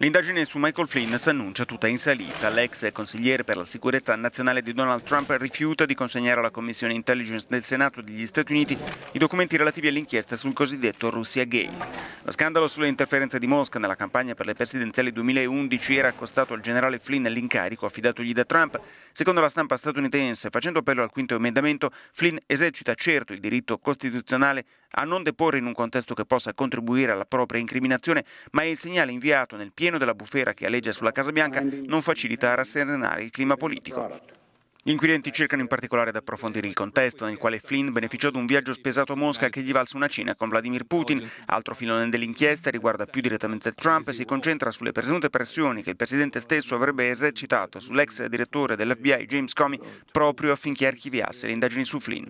L'indagine su Michael Flynn si annuncia tutta in salita. L'ex consigliere per la sicurezza nazionale di Donald Trump rifiuta di consegnare alla Commissione Intelligence del Senato degli Stati Uniti i documenti relativi all'inchiesta sul cosiddetto Russiagate. Lo scandalo sulle interferenze di Mosca nella campagna per le presidenziali 2011 era accostato al generale Flynn l'incarico affidatogli da Trump. Secondo la stampa statunitense, facendo appello al quinto emendamento, Flynn esercita certo il diritto costituzionale a non deporre in un contesto che possa contribuire alla propria incriminazione, ma il segnale inviato nel pieno della bufera che aleggia sulla Casa Bianca non facilita a rasserenare il clima politico. Gli inquirenti cercano in particolare di approfondire il contesto nel quale Flynn beneficiò di un viaggio spesato a Mosca che gli valse una cena con Vladimir Putin. Altro filone dell'inchiesta riguarda più direttamente Trump e si concentra sulle presunte pressioni che il presidente stesso avrebbe esercitato sull'ex direttore dell'FBI James Comey proprio affinché archiviasse le indagini su Flynn.